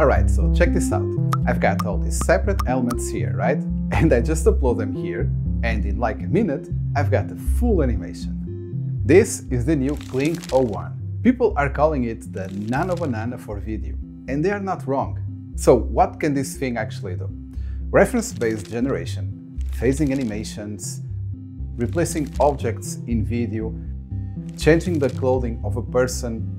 Alright, so check this out. I've got all these separate elements here, right? And I just upload them here, and in like a minute, I've got the full animation. This is the new Kling O1. People are calling it the Nano Banana for video, and they are not wrong. So what can this thing actually do? Reference-based generation, phasing animations, replacing objects in video, changing the clothing of a person,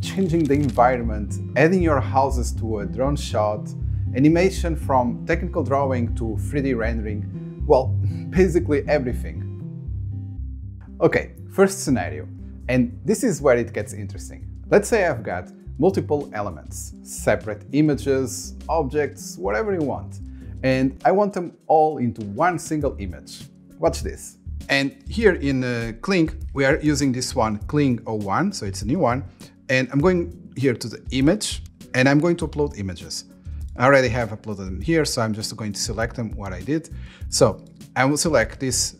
changing the environment, adding your houses to a drone shot, animation from technical drawing to 3D rendering, well, basically everything. Okay, first scenario, and this is where it gets interesting. Let's say I've got multiple elements, separate images, objects, whatever you want, and I want them all into one single image. Watch this. And here in Kling, we are using this one, Kling O1, so it's a new one, and I'm going here to the image, and I'm going to upload images. I already have uploaded them here, so I'm just going to select them, what I did. So I will select this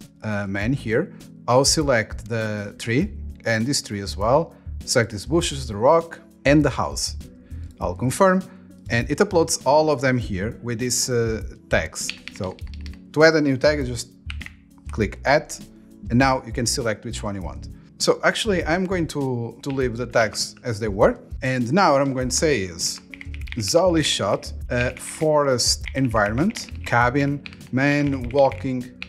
man here, I'll select the tree, and this tree as well, select these bushes, the rock, and the house. I'll confirm, and it uploads all of them here with these tags. So to add a new tag, just click add, and now you can select which one you want. So actually I'm going to leave the tags as they were, and now what I'm going to say is Zolly shot, forest environment, cabin, man walking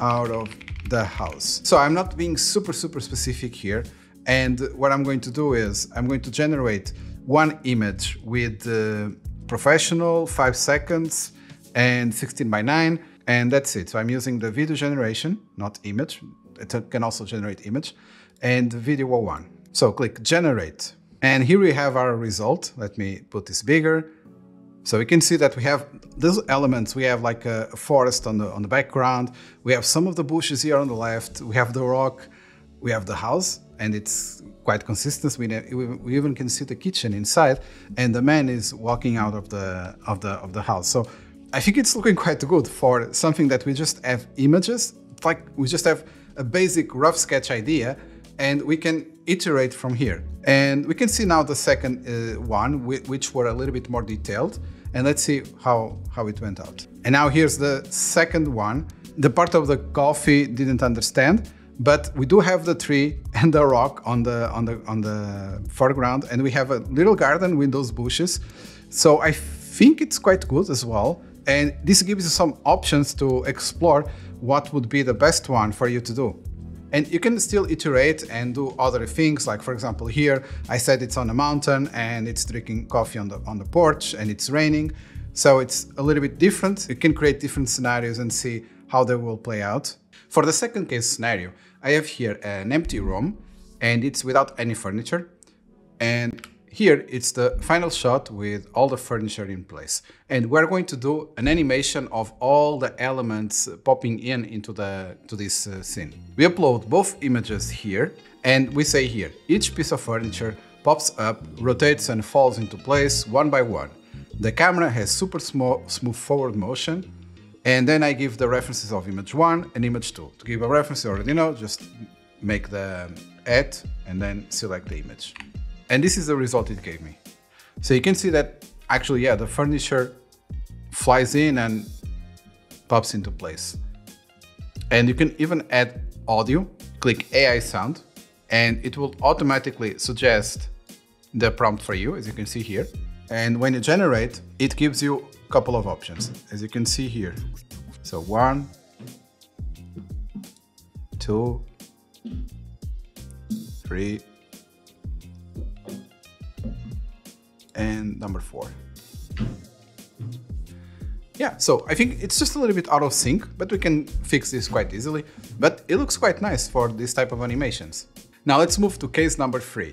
out of the house. So I'm not being super specific here. And what I'm going to do is I'm going to generate one image with professional, 5 seconds and 16:9, and that's it. So I'm using the video generation, not image. It can also generate image, and video O1. So click generate. And here we have our result. Let me put this bigger. So we can see that we have those elements. We have like a forest on the background. We have some of the bushes here on the left. We have the rock. We have the house, and it's quite consistent. We even can see the kitchen inside, and the man is walking out of the house. So I think it's looking quite good for something that we just have images, like we just have a basic rough sketch idea, and we can iterate from here. And we can see now the second one, which were a little bit more detailed, and let's see how it went out. And now here's the second one. The part of the coffee didn't understand, but we do have the tree and the rock on the foreground, and we have a little garden with those bushes. So I think it's quite good as well. And this gives you some options to explore what would be the best one for you to do. And you can still iterate and do other things. Like for example, here I said it's on a mountain and it's drinking coffee on the porch and it's raining. So it's a little bit different. You can create different scenarios and see how they will play out. For the second case scenario, I have here an empty room, and it's without any furniture. And here it's the final shot with all the furniture in place. And we're going to do an animation of all the elements popping into this scene. We upload both images here, and we say here, each piece of furniture pops up, rotates and falls into place one by one. The camera has super smooth forward motion. And then I give the references of image 1 and image 2. To give a reference, you already know, just make the add and then select the image. And this is the result it gave me. So you can see that actually, yeah, the furniture flies in and pops into place. And you can even add audio, click AI sound, and it will automatically suggest the prompt for you, as you can see here. And when you generate, it gives you a couple of options, as you can see here. So 1, 2, 3, and number 4. Yeah, so I think it's just a little bit out of sync, but we can fix this quite easily. But it looks quite nice for this type of animations. Now let's move to case number 3.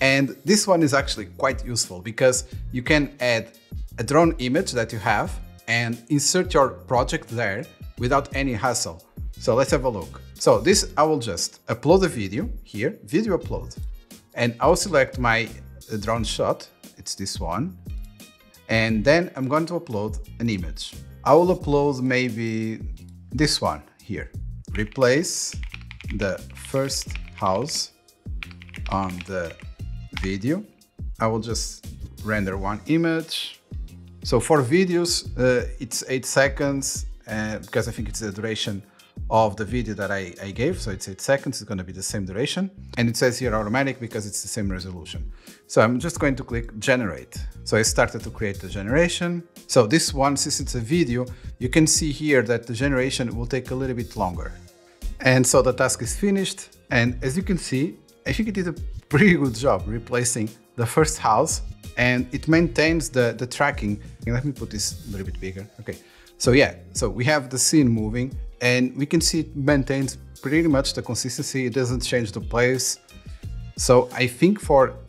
And this one is actually quite useful because you can add a drone image that you have and insert your project there without any hassle. So let's have a look. So this, I will just upload a video here, video upload. And I'll select my drone shot, it's this one. And then I'm going to upload an image. I will upload maybe this one here. Replace the first house on the video. I will just render one image. So for videos, it's 8 seconds because I think it's the duration of the video that I gave. So it's 8 seconds, it's gonna be the same duration. And it says here automatic because it's the same resolution. So I'm just going to click generate. So I started to create the generation. So this one, since it's a video, you can see here that the generation will take a little bit longer. And so the task is finished. And as you can see, I think it did a pretty good job replacing the first house, and it maintains the tracking. And let me put this a little bit bigger. Okay, so yeah, so we have the scene moving and we can see it maintains pretty much the consistency. It doesn't change the place. So I think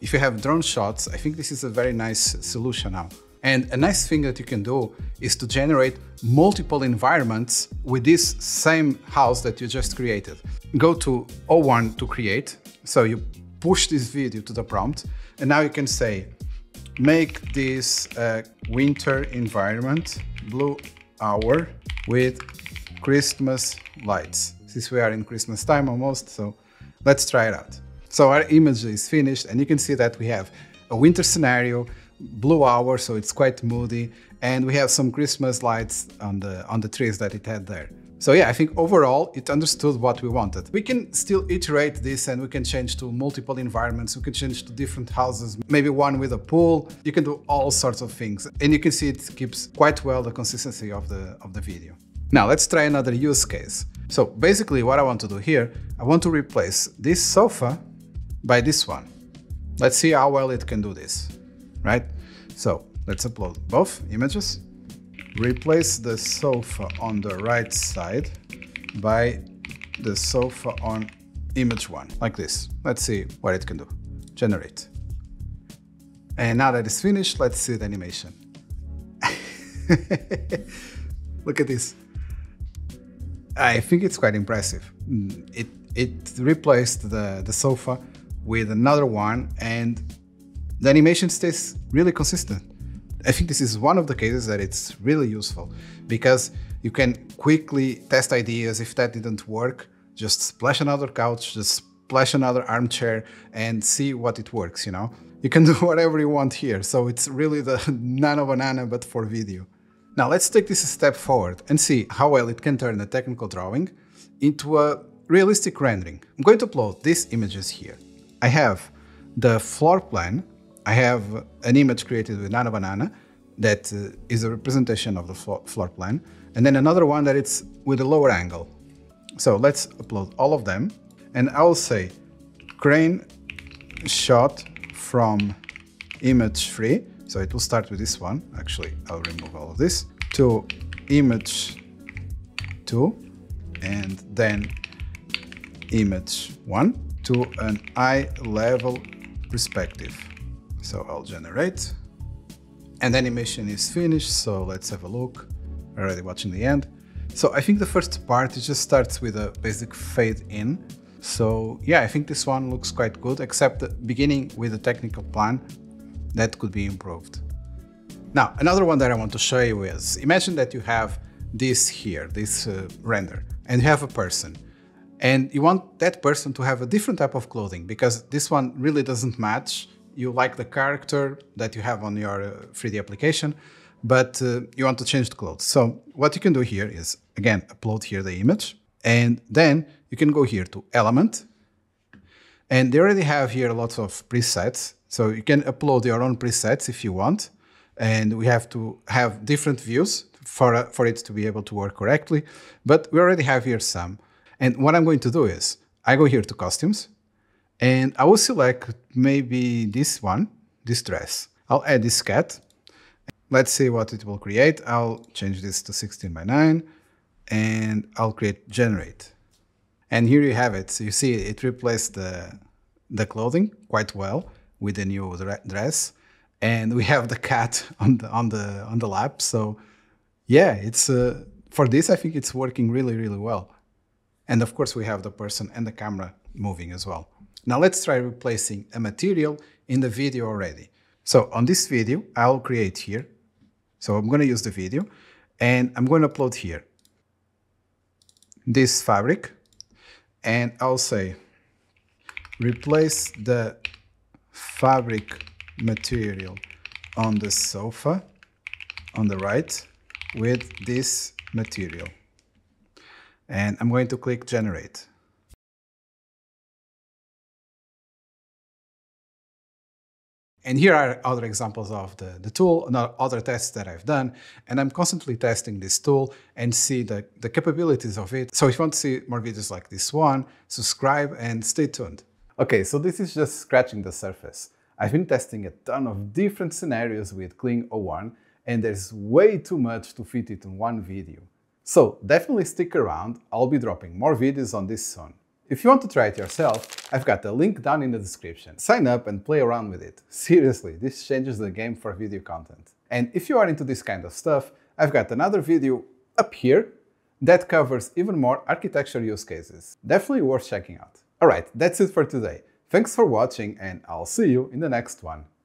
if you have drone shots, I think this is a very nice solution now. And a nice thing that you can do is to generate multiple environments with this same house that you just created. Go to O1 to create. So you push this video to the prompt, and now you can say, make this winter environment, blue hour with Christmas lights. Since we are in Christmas time almost, so let's try it out. So our image is finished, and you can see that we have a winter scenario, blue hour, so it's quite moody, and we have some Christmas lights on the trees that it had there. So yeah, I think overall it understood what we wanted. We can still iterate this, and we can change to multiple environments, we can change to different houses, maybe one with a pool. You can do all sorts of things, and you can see it keeps quite well the consistency of the video. Now let's try another use case. So basically what I want to do here, I want to replace this sofa by this one. Let's see how well it can do this. Right? So let's upload both images, replace the sofa on the right side by the sofa on image one, like this. Let's see what it can do. Generate. And now that it's finished, let's see the animation. Look at this. I think it's quite impressive. It replaced the sofa with another one, and the animation stays really consistent. I think this is one of the cases that it's really useful because you can quickly test ideas. If that didn't work, just splash another couch, just splash another armchair and see what it works, you know? You can do whatever you want here. So it's really the Nano Banana, but for video. Now let's take this a step forward and see how well it can turn a technical drawing into a realistic rendering. I'm going to upload these images here. I have the floor plan. I have an image created with Nano Banana that is a representation of the floor plan, and then another one that it's with a lower angle. So let's upload all of them, and I'll say crane shot from image 3. So it will start with this one. Actually, I'll remove all of this to image 2, and then image 1 to an eye level perspective. So I'll generate, and the animation is finished. So let's have a look. We're already watching the end. So I think the first part, it just starts with a basic fade in. So yeah, I think this one looks quite good, except the beginning with a technical plan that could be improved. Now, another one that I want to show you is, imagine that you have this here, this render, and you have a person. And you want that person to have a different type of clothing because this one really doesn't match. You like the character that you have on your 3D application, but you want to change the clothes. So what you can do here is, again, upload here the image, and then you can go here to element. And they already have here lots of presets. So you can upload your own presets if you want. And we have to have different views for it to be able to work correctly. But we already have here some. And what I'm going to do is, I go here to costumes, and I will select maybe this one, this dress. I'll add this cat. Let's see what it will create. I'll change this to 16:9, and I'll create generate. And here you have it. So you see it replaced the clothing quite well with the new dress. And we have the cat on the lap. So yeah, it's for this, I think it's working really, really well. And of course we have the person and the camera moving as well. Now let's try replacing a material in the video already. So on this video, I'll create here. So I'm going to use the video, and I'm going to upload here this fabric, and I'll say replace the fabric material on the sofa on the right with this material. And I'm going to click generate. And here are other examples of the tool, and other tests that I've done. And I'm constantly testing this tool and see the capabilities of it. So if you want to see more videos like this one, subscribe and stay tuned. Okay, so this is just scratching the surface. I've been testing a ton of different scenarios with Kling O1, and there's way too much to fit it in one video. So definitely stick around, I'll be dropping more videos on this soon. If you want to try it yourself, I've got a link down in the description. Sign up and play around with it. Seriously, this changes the game for video content. And if you are into this kind of stuff, I've got another video up here that covers even more architecture use cases. Definitely worth checking out. Alright, that's it for today. Thanks for watching and I'll see you in the next one.